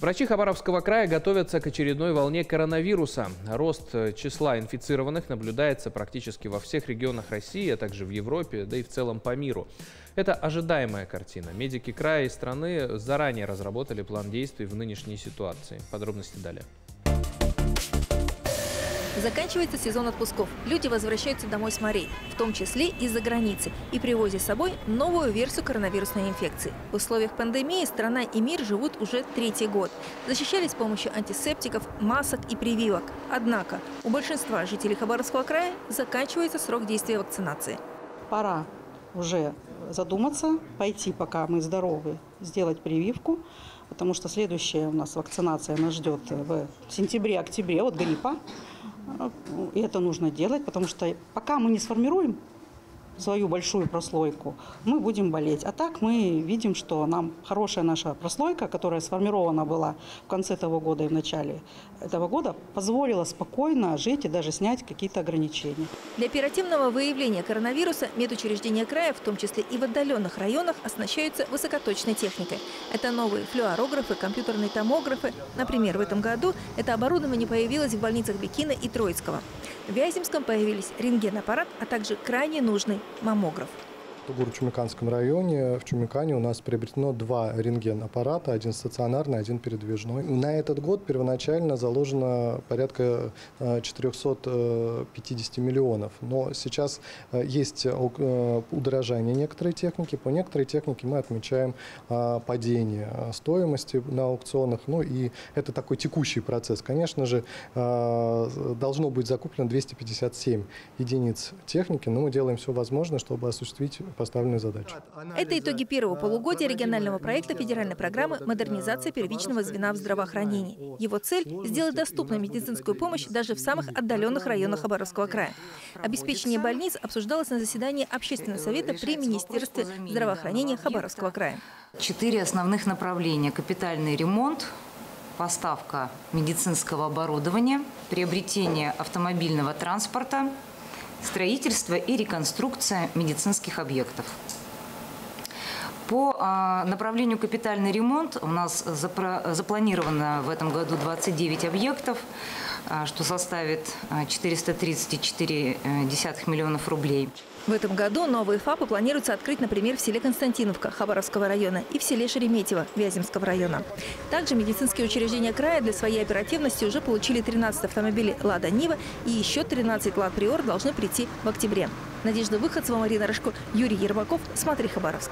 Врачи Хабаровского края готовятся к очередной волне коронавируса. Рост числа инфицированных наблюдается практически во всех регионах России, а также в Европе, да и в целом по миру. Это ожидаемая картина. Медики края и страны заранее разработали план действий в нынешней ситуации. Подробности далее. Заканчивается сезон отпусков. Люди возвращаются домой с морей, в том числе из-за границы, и привозят с собой новую версию коронавирусной инфекции. В условиях пандемии страна и мир живут уже третий год. Защищались с помощью антисептиков, масок и прививок. Однако у большинства жителей Хабаровского края заканчивается срок действия вакцинации. Пора уже задуматься, пойти, пока мы здоровы, сделать прививку, потому что следующая у нас вакцинация нас ждет в сентябре-октябре от гриппа. И это нужно делать, потому что пока мы не сформируем свою большую прослойку, мы будем болеть. А так мы видим, что нам хорошая наша прослойка, которая сформирована была в конце того года и в начале этого года, позволила спокойно жить и даже снять какие-то ограничения. Для оперативного выявления коронавируса медучреждения края, в том числе и в отдаленных районах, оснащаются высокоточной техникой. Это новые флюорографы, компьютерные томографы. Например, в этом году это оборудование появилось в больницах Бикино и Троицкого. В Вяземском появились рентген-аппарат, а также крайне нужный маммограф. В Чумиканском районе, в Чумикане, у нас приобретено два рентген-аппарата, один стационарный, один передвижной. На этот год первоначально заложено порядка 450 миллионов, но сейчас есть удорожание некоторой техники. По некоторой технике мы отмечаем падение стоимости на аукционах, ну и это такой текущий процесс. Конечно же, должно быть закуплено 257 единиц техники, но мы делаем все возможное, чтобы осуществить поставленную задачу. Это итоги первого полугодия регионального проекта федеральной программы «Модернизация первичного звена в здравоохранении». Его цель – сделать доступной медицинскую помощь даже в самых отдаленных районах Хабаровского края. Обеспечение больниц обсуждалось на заседании Общественного совета при Министерстве здравоохранения Хабаровского края. 4 основных направления – капитальный ремонт, поставка медицинского оборудования, приобретение автомобильного транспорта, строительство и реконструкция медицинских объектов. По направлению капитальный ремонт у нас запланировано в этом году 29 объектов, что составит 434 миллионов рублей. В этом году новые ФАПы планируется открыть, например, в селе Константиновка Хабаровского района и в селе Шереметьево Вяземского района. Также медицинские учреждения края для своей оперативности уже получили 13 автомобилей «Лада Нива» и еще 13 «Лад Приор» должны прийти в октябре. Надежда Выходцева, Марина Рыжко, Юрий Ермаков. Смотри Хабаровск.